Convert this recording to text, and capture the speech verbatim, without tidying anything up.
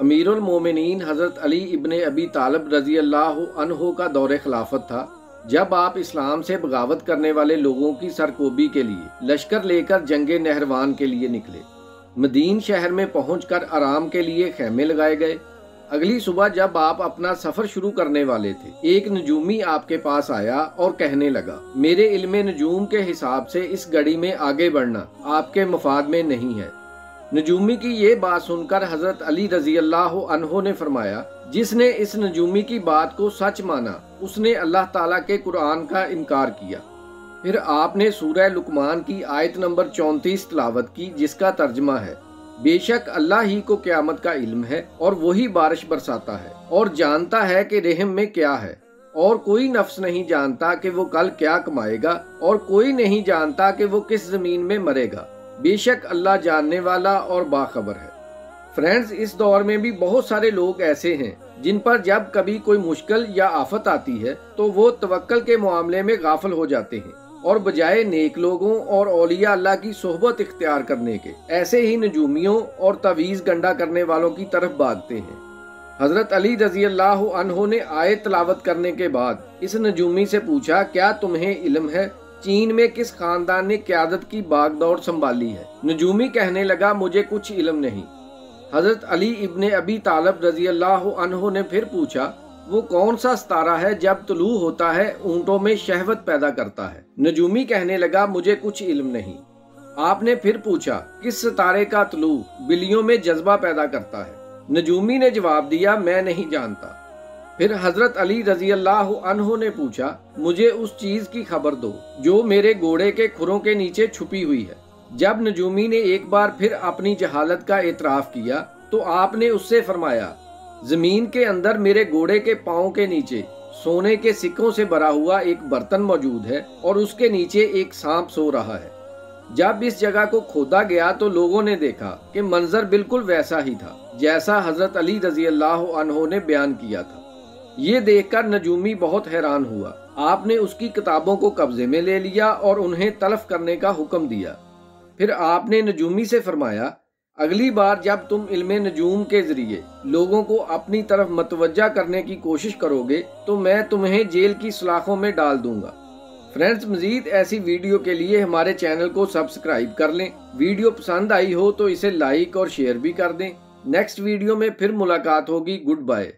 अमीरुल मोमिनीन हजरत अली इब्ने अबी तालिब रजी अल्लाह अन्हो का दौर खिलाफत था, जब आप इस्लाम से बगावत करने वाले लोगों की सरकोबी के लिए लश्कर लेकर जंगे नहरवान के लिए निकले। मदीन शहर में पहुंचकर आराम के लिए खैमे लगाए गए। अगली सुबह जब आप अपना सफर शुरू करने वाले थे, एक नजूमी आपके पास आया और कहने लगा, मेरे इल्मे नजूम के हिसाब से इस घड़ी में आगे बढ़ना आपके मफाद में नहीं है। नजूमी की ये बात सुनकर हजरत अली रजी अल्लाह अन्हो ने फरमाया, जिसने इस नजूमी की बात को सच माना उसने अल्लाह ताला के कुरान का इनकार किया। फिर आपने सूरह लुकमान की आयत नंबर चौंतीस तिलावत की, जिसका तर्जमा है, बेशक अल्लाह ही को क़यामत का इल्म है और वही बारिश बरसाता है और जानता है कि रहम में क्या है, और कोई नफ्स नहीं जानता कि वो कल क्या कमाएगा और कोई नहीं जानता कि वो किस ज़मीन में मरेगा। बेशक अल्लाह जानने वाला और बाखबर है। फ्रेंड्स, इस दौर में भी बहुत सारे लोग ऐसे हैं जिन पर जब कभी कोई मुश्किल या आफत आती है तो वो तवक्कल के मामले में गाफिल हो जाते हैं और बजाय नेक लोगों और औलिया अल्लाह की सोहबत इख्तियार करने के ऐसे ही नजूमियों और तवीज़ गंडा करने वालों की तरफ भागते हैं। हजरत अली रजी अल्लाह अन्हो ने आयत तलावत करने के बाद इस नजूमी से पूछा, क्या तुम्हें इल्म है चीन में किस खानदान ने क़यादत की बागदौड़ संभाली है? नजूमी कहने लगा, मुझे कुछ इल्म नहीं। हजरत अली इब्ने अबी तालिब रजी अल्लाह अन्हो ने फिर पूछा, वो कौन सा सितारा है जब तुलू होता है ऊँटों में शहवत पैदा करता है? नजूमी कहने लगा, मुझे कुछ इल्म नहीं। आपने फिर पूछा, किस सितारे का तुलू बिल्लियों में जज्बा पैदा करता है? नजूमी ने जवाब दिया, मैं नहीं जानता। फिर हजरत अली रजी अल्लाह अन्हो ने पूछा, मुझे उस चीज़ की खबर दो जो मेरे घोड़े के खुरों के नीचे छुपी हुई है। जब नजूमी ने एक बार फिर अपनी जहालत का एतराफ़ किया तो आपने उससे फरमाया, जमीन के अंदर मेरे घोड़े के पाँव के नीचे सोने के सिक्कों से भरा हुआ एक बर्तन मौजूद है और उसके नीचे एक सांप सो रहा है। जब इस जगह को खोदा गया तो लोगों ने देखा कि मंजर बिल्कुल वैसा ही था जैसा हजरत अली रजी अल्लाह अन्हो ने बयान किया था। ये देखकर नजूमी बहुत हैरान हुआ। आपने उसकी किताबों को कब्जे में ले लिया और उन्हें तलफ करने का हुक्म दिया। फिर आपने नजूमी से फरमाया, अगली बार जब तुम इल्मे नजूम के जरिए लोगों को अपनी तरफ मतवज्जा करने की कोशिश करोगे तो मैं तुम्हें जेल की सलाखों में डाल दूंगा। फ्रेंड्स, मजीद ऐसी वीडियो के लिए हमारे चैनल को सब्सक्राइब कर लें। वीडियो पसंद आई हो तो इसे लाइक और शेयर भी कर दें। नेक्स्ट वीडियो में फिर मुलाकात होगी। Good bye.